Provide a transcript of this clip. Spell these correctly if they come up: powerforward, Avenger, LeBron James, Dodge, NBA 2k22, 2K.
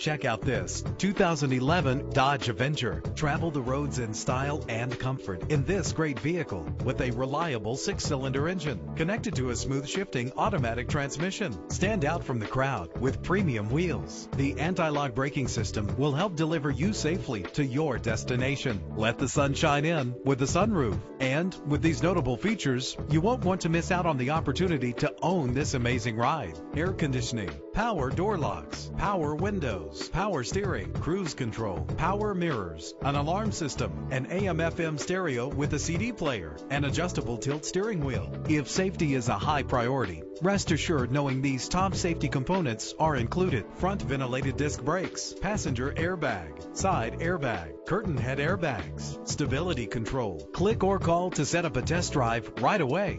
Check out this 2011 Dodge Avenger. Travel the roads in style and comfort in this great vehicle with a reliable 6-cylinder engine connected to a smooth shifting automatic transmission. Stand out from the crowd with premium wheels. The anti-lock braking system will help deliver you safely to your destination. Let the sun shine in with the sunroof. And with these notable features, you won't want to miss out on the opportunity to own this amazing ride. Air conditioning, power door locks, power windows, power steering, cruise control, power mirrors, an alarm system, an AM/FM stereo with a CD player, an adjustable tilt steering wheel. If safety is a high priority, rest assured knowing these top safety components are included: front ventilated disc brakes, passenger airbag, side airbag, curtain head airbags, stability control. Click or call to set up a test drive right away.